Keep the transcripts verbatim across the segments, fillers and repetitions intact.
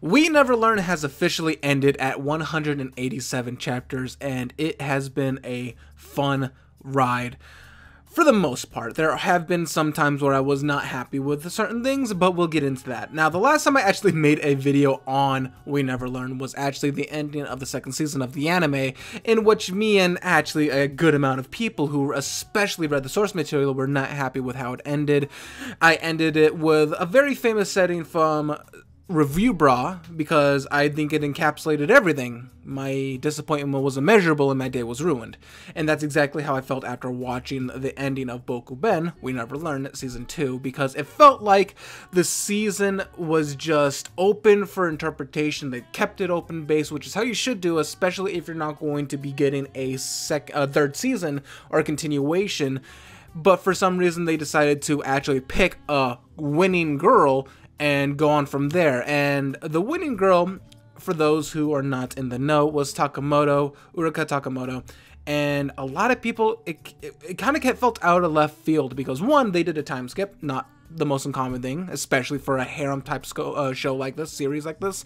We Never Learn has officially ended at one hundred eighty-seven chapters, and it has been a fun ride. For the most part, there have been some times where I was not happy with certain things, but we'll get into that. Now, the last time I actually made a video on We Never Learn was actually the ending of the second season of the anime, in which me and actually a good amount of people who especially read the source material were not happy with how it ended. I ended it with a very famous setting from Review Bra, because I think it encapsulated everything. My disappointment was immeasurable and my day was ruined. And that's exactly how I felt after watching the ending of Bokuben, We Never Learn, Season two, because it felt like the season was just open for interpretation. They kept it open based, which is how you should do, especially if you're not going to be getting a sec a third season or a continuation. But for some reason, they decided to actually pick a winning girl and go on from there. And the winning girl, for those who are not in the know, was Takemoto, Uruka Takemoto. And a lot of people, it, it, it kind of felt out of left field, because one, they did a time skip, not the most uncommon thing, especially for a harem type uh, show like this, series like this.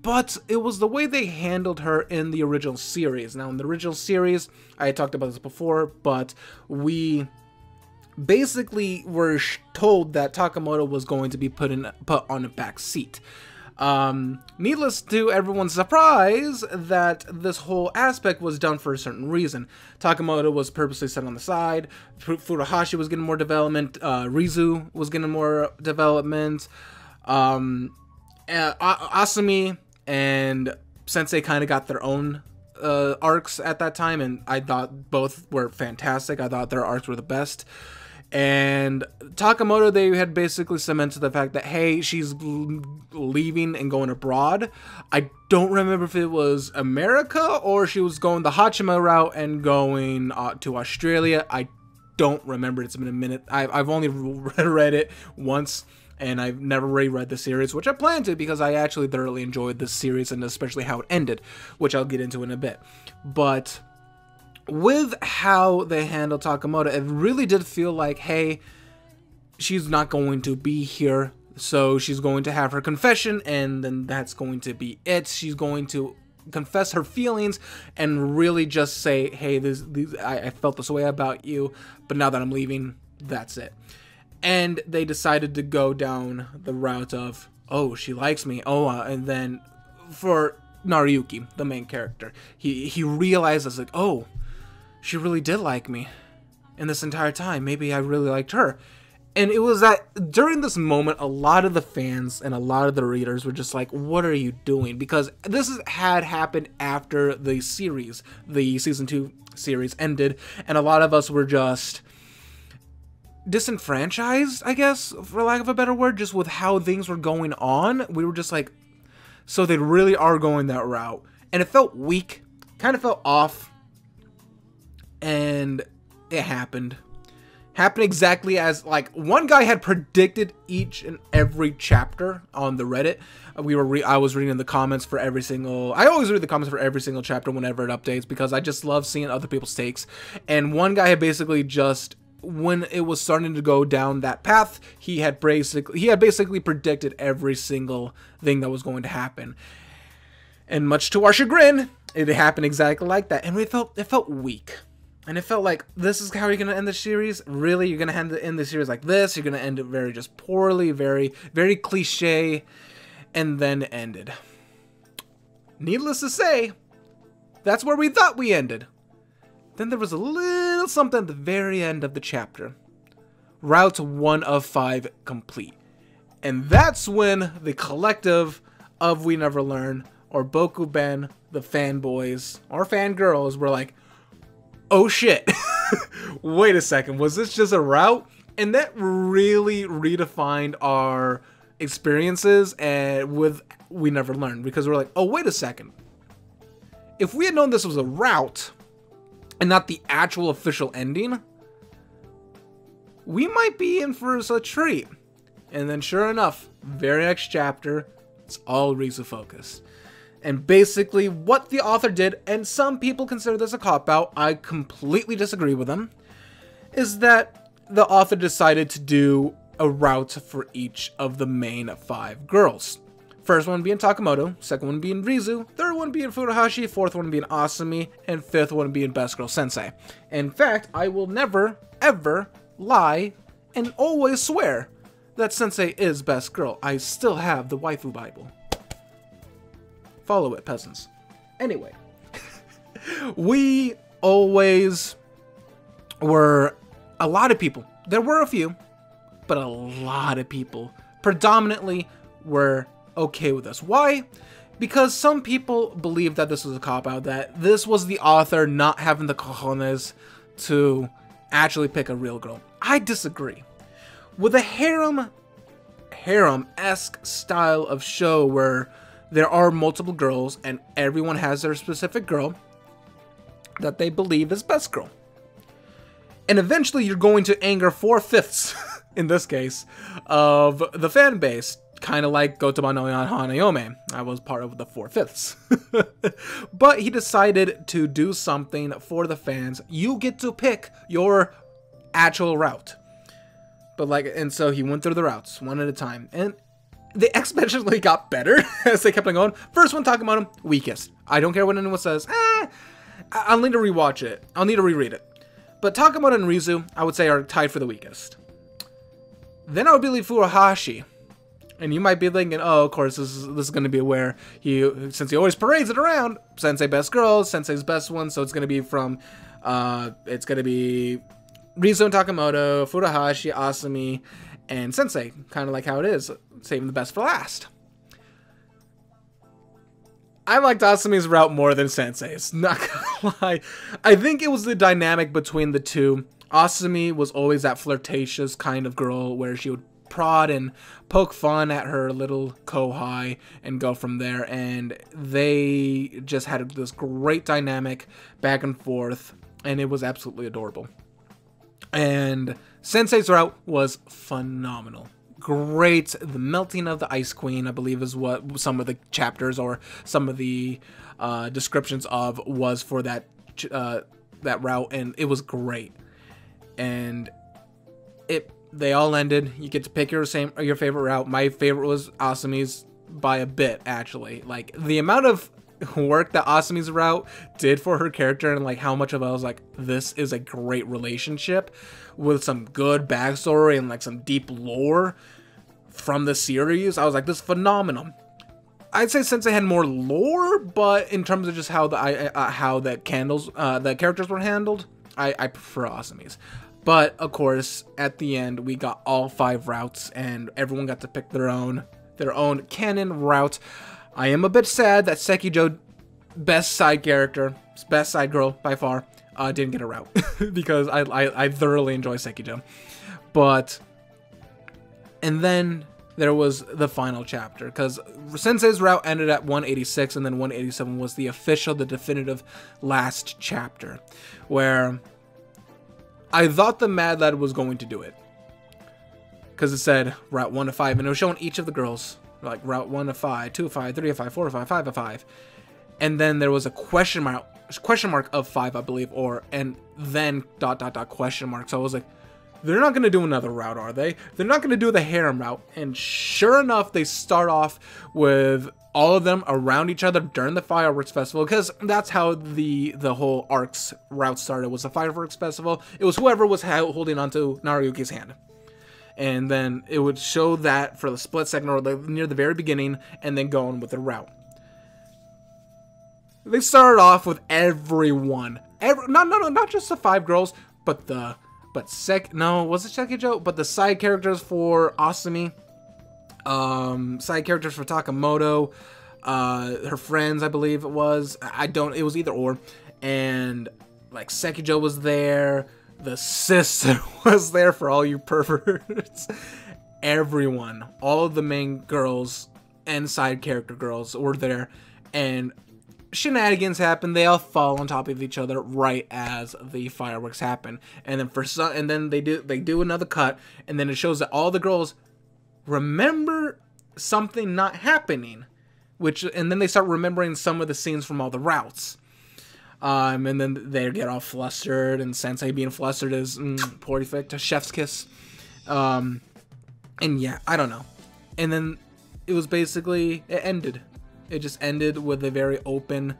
But it was the way they handled her in the original series. Now, in the original series, I had talked about this before, but we basically were told that Takemoto was going to be put in put on a back seat. Um, needless to everyone's surprise that this whole aspect was done for a certain reason. Takemoto was purposely set on the side, Furuhashi was getting more development, uh, Rizu was getting more development, um, uh, Asumi and Sensei kind of got their own uh, arcs at that time, and I thought both were fantastic. I thought their arcs were the best. And Takemoto, they had basically cemented the fact that, hey, she's leaving and going abroad. I don't remember if it was America or she was going the Hachima route and going uh, to Australia. I don't remember. It's been a minute. I've, I've only read it once, and I've never reread the series, which I plan to, because I actually thoroughly enjoyed this series, and especially how it ended, which I'll get into in a bit. But with how they handled Takemoto, it really did feel like, hey, she's not going to be here, so she's going to have her confession, and then that's going to be it. She's going to confess her feelings and really just say, hey, this, this I, I felt this way about you, but now that I'm leaving, that's it. And they decided to go down the route of, oh, she likes me, oh, uh, and then for Nariyuki, the main character, he, he realizes, like, oh, she really did like me, and this entire time, maybe I really liked her. And it was that during this moment, a lot of the fans and a lot of the readers were just like, what are you doing? Because this is, had happened after the series, the season two series ended, and a lot of us were just disenfranchised, I guess, for lack of a better word, just with how things were going on. We were just like, so they really are going that route. And it felt weak, kind of felt off. And it happened. Happened exactly as, like, one guy had predicted each and every chapter on the Reddit. We were, re I was reading the comments for every single, I always read the comments for every single chapter whenever it updates, because I just love seeing other people's takes. And one guy had basically just, when it was starting to go down that path, he had basically, he had basically predicted every single thing that was going to happen. And much to our chagrin, it happened exactly like that. And we felt, it felt weak. And it felt like, this is how you're going to end the series? Really? You're going to end the, end the series like this? You're going to end it very just poorly, very, very cliche, and then ended. Needless to say, that's where we thought we ended. Then there was a little something at the very end of the chapter. Route one of five complete. And that's when the collective of We Never Learn, or Bokuben, the fanboys, or fangirls, were like, oh shit, wait a second, was this just a route? And that really redefined our experiences and with We Never Learn, because we're like, oh, wait a second. If we had known this was a route, and not the actual official ending, we might be in for a treat. And then sure enough, very next chapter, it's all Rizu focused. And basically what the author did, and some people consider this a cop-out, I completely disagree with them, is that the author decided to do a route for each of the main five girls. First one being Takemoto, second one being Rizu, third one being Furuhashi, fourth one being Asumi, and fifth one being Best Girl Sensei. In fact, I will never, ever lie and always swear that Sensei is Best Girl. I still have the waifu Bible. Follow it, peasants. Anyway, we always were, a lot of people, there were a few, but a lot of people predominantly were okay with us. Why? Because some people believed that this was a cop-out, that this was the author not having the cojones to actually pick a real girl. I disagree. With a harem, harem-esque style of show where there are multiple girls and everyone has their specific girl that they believe is best girl. And eventually you're going to anger four-fifths, in this case, of the fan base. Kind of like Gotoubun no Hanayome. I was part of the four-fifths. But he decided to do something for the fans. You get to pick your actual route. But like, and so he went through the routes one at a time. And they exponentially got better as they kept on going. First one, talking about him, weakest. I don't care what anyone says. Eh, I'll need to rewatch it. I'll need to reread it. But Takemoto and Rizu, I would say, are tied for the weakest. Then I would believe Furuhashi. And you might be thinking, oh, of course, this is, this is going to be where he, since he always parades it around, Sensei best girl, Sensei's best one, so it's going to be from, uh, it's going to be Rizu and Takemoto, Furuhashi, Asumi, and Sensei, kind of like how it is, saving the best for last. I liked Asumi's route more than Sensei's, not gonna lie. I think it was the dynamic between the two. Asumi was always that flirtatious kind of girl where she would prod and poke fun at her little kohai and go from there, and they just had this great dynamic back and forth, and it was absolutely adorable. And Sensei's route was phenomenal. Great. The melting of the Ice Queen, I believe, is what some of the chapters or some of the uh, descriptions of was for that uh, that route, and it was great. And it they all ended. You get to pick your same or your favorite route. My favorite was Asumi's by a bit, actually. Like the amount of work that Asumi's route did for her character, and like how much of it I was like, this is a great relationship with some good backstory and like some deep lore from the series. I was like, this is phenomenal. I'd say Sensei had more lore, but in terms of just how the uh, how the candles uh, the characters were handled, I, I prefer Asumi's. But, of course, at the end, we got all five routes, and everyone got to pick their own their own canon route. I am a bit sad that Sekijou, best side character, best side girl by far, uh, didn't get a route. Because I, I, I thoroughly enjoy Sekijou. But, and then there was the final chapter, because Sensei's route ended at one eighty-six, and then one eighty-seven was the official, the definitive last chapter, where I thought the Mad Lad was going to do it, because it said Route one to five, and it was showing each of the girls, like Route one to five, two to five, three to five, four to five, five to five, and then there was a question mark, question mark of five, I believe, or, and then dot, dot, dot, question mark, so I was like, they're not going to do another route, are they? They're not going to do the harem route, and sure enough, they start off with all of them around each other during the fireworks festival, because that's how the the whole arcs route started, was the fireworks festival. It was whoever was holding onto Nariyuki's hand, and then it would show that for the split second or the, near the very beginning, and then go on with the route. They started off with everyone, every, not no no not just the five girls, but the but sec no was it Sekijou? But the side characters for Asumi. Um, side characters for Takemoto, uh, her friends, I believe it was, I don't, it was either or, and, like, Sekijou was there, the sister was there for all you perverts, everyone, all of the main girls and side character girls were there, and shenanigans happened. They all fall on top of each other right as the fireworks happen, and then for some, and then they do, they do another cut, and then it shows that all the girls remember something not happening, which, and then they start remembering some of the scenes from all the routes, um, and then they get all flustered, and Sensei being flustered is mm, perfect, a chef's kiss, um, and yeah, I don't know, and then it was basically, it ended. It just ended with a very open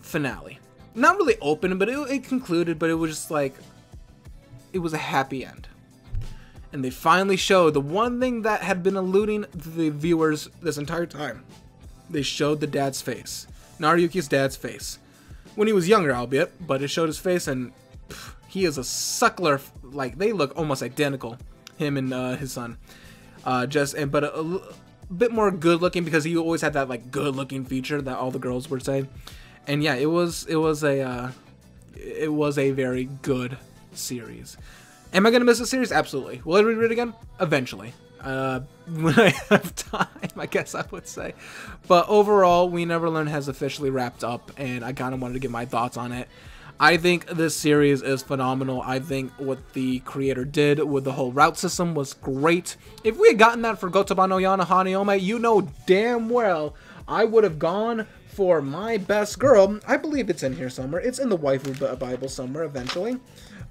finale. Not really open, but it, it concluded, but it was just like, it was a happy end. And they finally showed the one thing that had been eluding the viewers this entire time. They showed the dad's face. Nariyuki's dad's face. When he was younger, albeit, but it showed his face, and pff, he is a suckler. Like, they look almost identical, him and uh, his son. Uh, just and But a, a bit more good-looking, because he always had that, like, good-looking feature that all the girls would say. And yeah, it was, it was a, uh, it was a very good series. Am I going to miss the series? Absolutely. Will I read it again? Eventually. Uh, when I have time, I guess I would say. But overall, We Never Learn has officially wrapped up, and I kind of wanted to get my thoughts on it. I think this series is phenomenal. I think what the creator did with the whole route system was great. If we had gotten that for Gotoubun no Hanayome, you know damn well I would have gone for My Best Girl. I believe it's in here somewhere. It's in the waifu Bible somewhere eventually.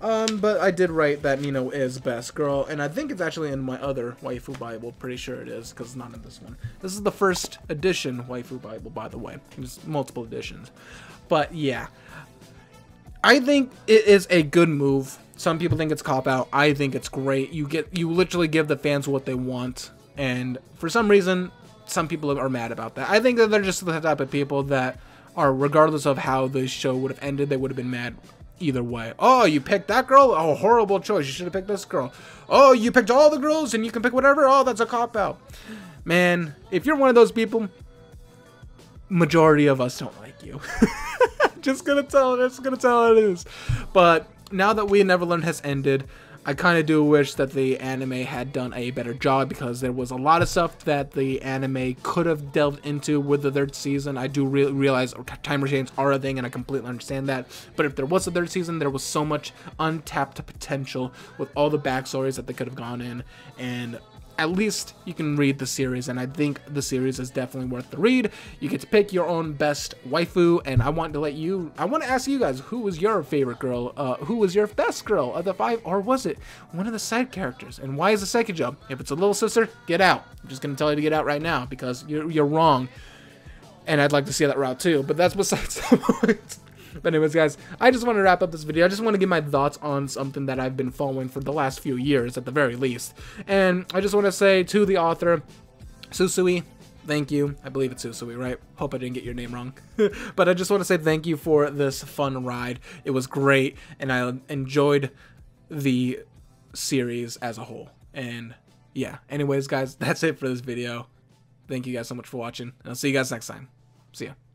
Um, but I did write that Nino is best girl, and I think it's actually in my other waifu Bible. Pretty sure it is, because it's not in this one. This is the first edition waifu Bible, by the way. There's multiple editions. But yeah, I think it is a good move. Some people think it's cop-out. I think it's great. You get, you literally give the fans what they want, and for some reason, some people are mad about that. I think that they're just the type of people that are, regardless of how the show would have ended, they would have been mad either way. Oh, you picked that girl? Oh, horrible choice. You should have picked this girl. Oh, you picked all the girls and you can pick whatever? Oh, that's a cop-out. Man, if you're one of those people, majority of us don't like you. Just gonna tell it. Just gonna tell it is. But now that We Never Learned has ended, I kind of do wish that the anime had done a better job, because there was a lot of stuff that the anime could have delved into with the third season. I do re realize time restraints are a thing, and I completely understand that. But if there was a third season, there was so much untapped potential with all the backstories that they could have gone in. And at least you can read the series, and I think the series is definitely worth the read. You get to pick your own best waifu, and I want to let you, I want to ask you guys, who was your favorite girl, uh, who was your best girl of the five, or was it one of the side characters? And why is it Sekijou? If it's a little sister, get out. I'm just going to tell you to get out right now, because you're, you're wrong, and I'd like to see that route too, but that's besides the point. But anyways, guys, I just want to wrap up this video. I just want to give my thoughts on something that I've been following for the last few years, at the very least. And I just want to say to the author, Susui, thank you. I believe it's Susui, right? Hope I didn't get your name wrong. But I just want to say thank you for this fun ride. It was great, and I enjoyed the series as a whole. And yeah, anyways, guys, that's it for this video. Thank you guys so much for watching, and I'll see you guys next time. See ya.